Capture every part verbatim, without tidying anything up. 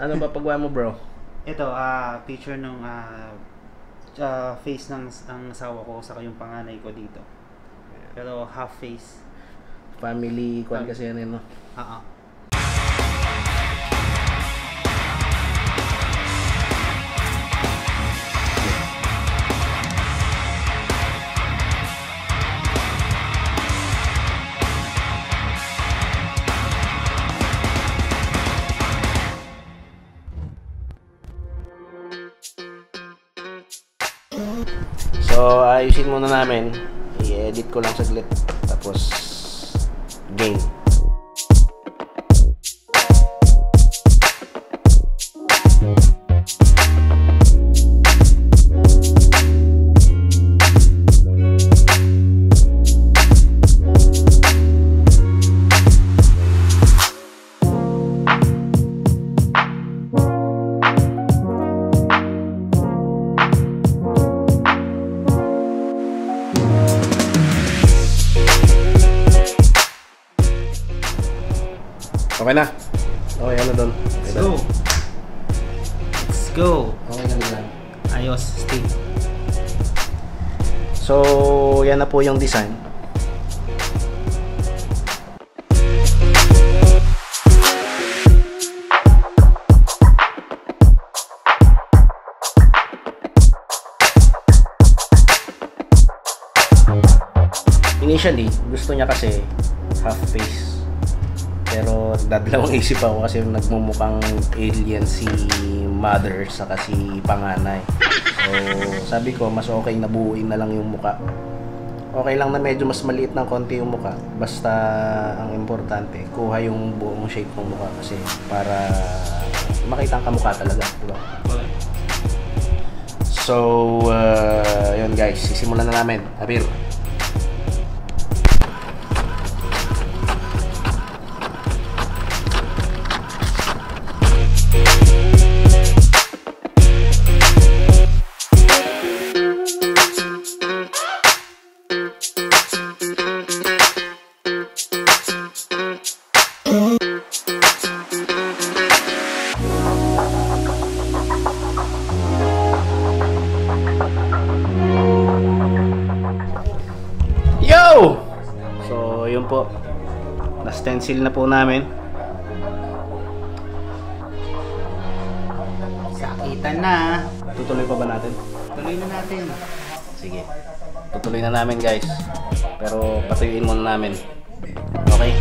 Ano ba paggawa mo, bro? Ito, ah, uh, picture ng ah, uh, uh, face ng ang asawa ko saka yung panganay ko dito. Pero half face. Family kwan kasi yan, no? Oo. So, ayusin muna namin. I-edit ko lang saglit. Tapos, game. Okay na. Okay, ano doon? Let's go. Let's go. Okay na lang. Ayos, Steve. So, yan na po yung design. Initially, gusto niya kasi half face. Pero dadalawang isip ako kasi nagmumukhang alien si mother saka si panganay. So sabi ko mas okay na buuin na lang yung muka. Okay lang na medyo mas maliit ng konti yung muka. Basta ang importante, kuha yung buong shape ng muka kasi para makita ang kamukha talaga. Diba? So uh, yun guys, sisimulan na namin. Abir. Po. Na-stencil na po namin. Sakitan na. Tutuloy pa ba natin? Tutuloy na natin. Sige. Tutuloy na namin, guys. Pero patuyuin muna namin. Okay?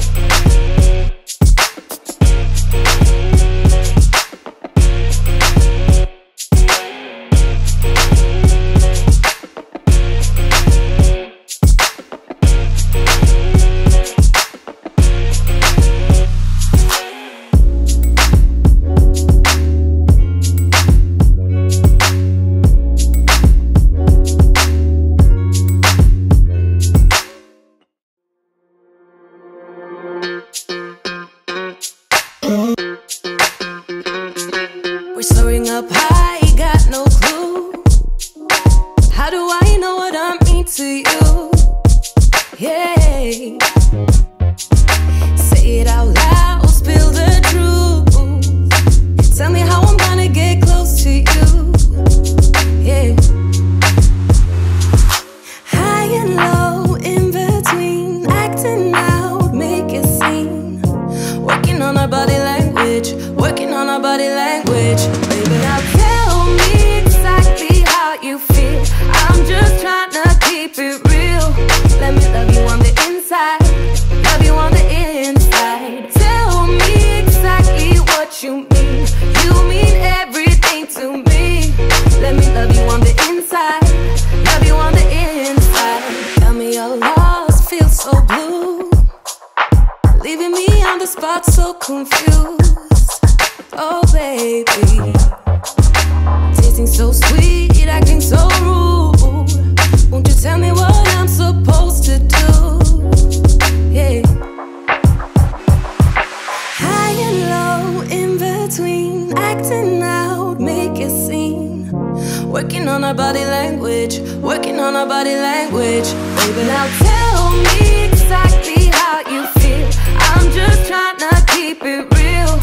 Working on our body language, working on our body language. Baby, now tell me exactly how you feel. I'm just trying to keep it real.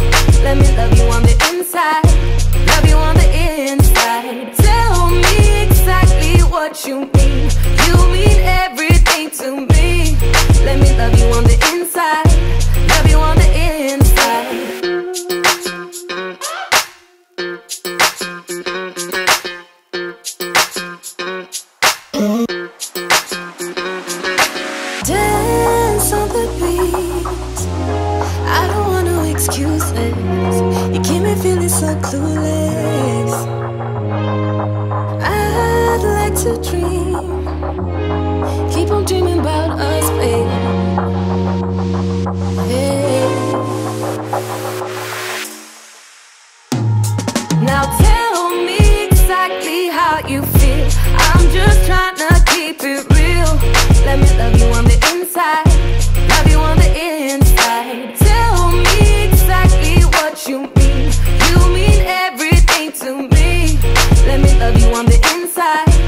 Let me love you, I'm outside, love you on the inside. Tell me exactly what you mean. You mean everything to me. Let me love you on the inside, love you on the inside. Dance on the beat. I don't want no excuses. You keep me feeling so clueless. I'd like to dream, keep on dreaming about us, babe. Yeah. Now tell me exactly how you feel. I'm just trying to keep it real. Let me love you on the inside, love you on the inside. Tell me exactly what you mean. You mean everything to me. Let me love you on the inside.